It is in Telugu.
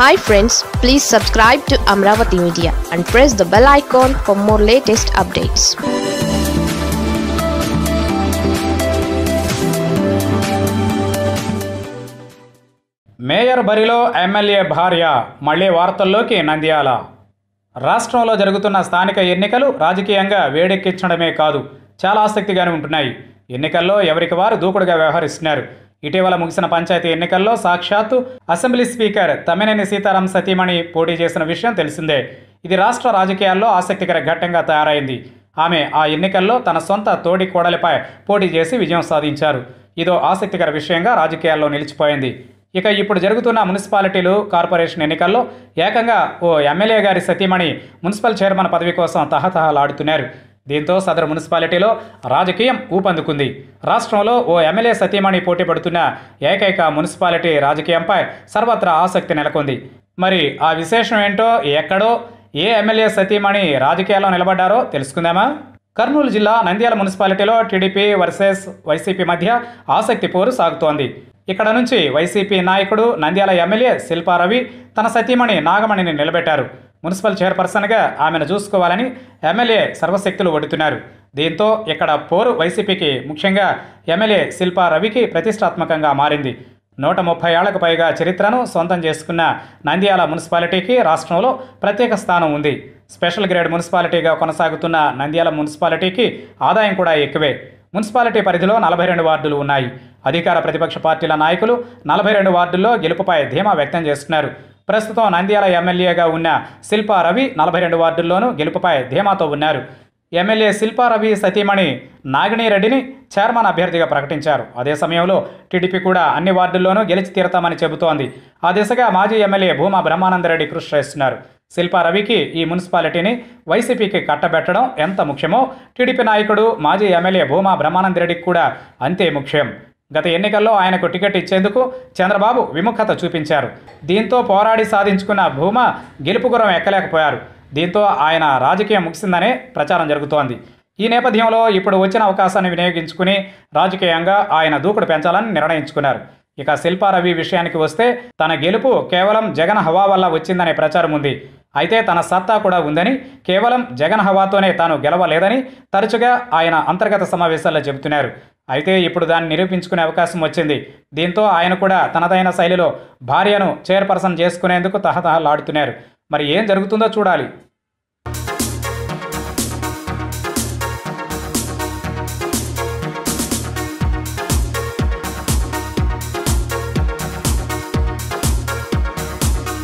Hi friends, please subscribe to Amravati Media and press the bell icon for more latest updates. Mayor బరిలో ఎమ్మెల్యే భార్య మళ్ళీ వార్తల్లోకి నంద్యాల. రాష్ట్రంలో జరుగుతున్న స్థానిక ఎన్నికలు రాజకీయంగా వేడెక్కించడమే కాదు, చాలా ఆసక్తిగానే ఉంటున్నాయి. ఎన్నికల్లో ఎవరికి వారు దూకుడుగా వ్యవహరిస్తున్నారు. ఇటీవల ముగిసిన పంచాయతీ ఎన్నికల్లో సాక్షాత్తు అసెంబ్లీ స్పీకర్ తమ్మినేని సీతారాం సతీమణి పోటీ చేసిన విషయం తెలిసిందే. ఇది రాష్ట్ర రాజకీయాల్లో ఆసక్తికర ఘట్టంగా తయారైంది. ఆమె ఆ ఎన్నికల్లో తన సొంత తోడి కోడలిపై పోటీ చేసి విజయం సాధించారు. ఇదో ఆసక్తికర విషయంగా రాజకీయాల్లో నిలిచిపోయింది. ఇక ఇప్పుడు జరుగుతున్న మున్సిపాలిటీలు కార్పొరేషన్ ఎన్నికల్లో ఏకంగా ఓ ఎమ్మెల్యే గారి సతీమణి మున్సిపల్ చైర్మన్ పదవి కోసం తహతహలాడుతున్నారు. దీంతో సదరు మున్సిపాలిటీలో రాజకీయం ఊపందుకుంది. రాష్ట్రంలో ఓ ఎమ్మెల్యే సతీమణి పోటీ పడుతున్న ఏకైక మున్సిపాలిటీ రాజకీయంపై సర్వత్రా ఆసక్తి నెలకొంది. మరి ఆ విశేషం ఏంటో, ఎక్కడో ఏ ఎమ్మెల్యే సతీమణి రాజకీయాల్లో నిలబడ్డారో తెలుసుకుందామా? కర్నూలు జిల్లా నంద్యాల మున్సిపాలిటీలో టీడీపీ వర్సెస్ వైసీపీ మధ్య ఆసక్తి పోరు సాగుతోంది. ఇక్కడ నుంచి వైసీపీ నాయకుడు నంద్యాల ఎమ్మెల్యే శిల్పా రవి తన సతీమణి నాగమణిని నిలబెట్టారు. మున్సిపల్ చైర్పర్సన్గా ఆమెను చూసుకోవాలని ఎమ్మెల్యే సర్వశక్తులు ఒడుతున్నారు. దీంతో ఇక్కడ పోరు వైసీపీకి, ముఖ్యంగా ఎమ్మెల్యే శిల్పా రవికి ప్రతిష్టాత్మకంగా మారింది. 130 ఏళ్లకు పైగా చరిత్రను సొంతం చేసుకున్న నంద్యాల మున్సిపాలిటీకి రాష్ట్రంలో ప్రత్యేక స్థానం ఉంది. స్పెషల్ గ్రేడ్ మున్సిపాలిటీగా కొనసాగుతున్న నంద్యాల మున్సిపాలిటీకి ఆదాయం కూడా ఎక్కువే. మున్సిపాలిటీ పరిధిలో 42 వార్డులు ఉన్నాయి. అధికార ప్రతిపక్ష పార్టీల నాయకులు 42 వార్డుల్లో గెలుపుపై ధీమా వ్యక్తం చేస్తున్నారు. ప్రస్తుతం నంద్యాల ఎమ్మెల్యేగా ఉన్న శిల్పా రవి 42 వార్డుల్లోనూ గెలుపుపై ధీమాతో ఉన్నారు. ఎమ్మెల్యే శిల్పా రవి సతీమణి నాగిని రెడ్డిని చైర్మన్ అభ్యర్థిగా ప్రకటించారు. అదే సమయంలో టీడీపీ కూడా అన్ని వార్డుల్లోనూ గెలిచి తీరతామని చెబుతోంది. ఆ దిశగా మాజీ ఎమ్మెల్యే భూమా బ్రహ్మానంద రెడ్డి కృషి చేస్తున్నారు. శిల్పా రవికి ఈ మున్సిపాలిటీని వైసీపీకి కట్టబెట్టడం ఎంత ముఖ్యమో టీడీపీ నాయకుడు మాజీ ఎమ్మెల్యే భూమా బ్రహ్మానంద రెడ్డికి కూడా అంతే ముఖ్యం. గత ఎన్నికల్లో ఆయనకు టికెట్ ఇచ్చేందుకు చంద్రబాబు విముఖత చూపించారు. దీంతో పోరాడి సాధించుకున్న భూమా గెలుపు గుర్రం ఎక్కలేకపోయారు. దీంతో ఆయన రాజకీయం ముగిసిందనే ప్రచారం జరుగుతోంది. ఈ నేపథ్యంలో ఇప్పుడు వచ్చిన అవకాశాన్ని వినియోగించుకుని రాజకీయంగా ఆయన దూకుడు పెంచాలని నిర్ణయించుకున్నారు. ఇక శిల్పా రవి విషయానికి వస్తే తన గెలుపు కేవలం జగన్ హవా వల్ల వచ్చిందనే ప్రచారం ఉంది. అయితే తన సత్తా కూడా ఉందని, కేవలం జగన్ హవాతోనే తాను గెలవలేదని తరచుగా ఆయన అంతర్గత సమావేశాల్లో చెబుతున్నారు. అయితే ఇప్పుడు దాన్ని నిరూపించుకునే అవకాశం వచ్చింది. దీంతో ఆయన కూడా తనదైన శైలిలో భార్యను చైర్పర్సన్ చేసుకునేందుకు తహతహలాడుతున్నారు. మరి ఏం జరుగుతుందో చూడాలి.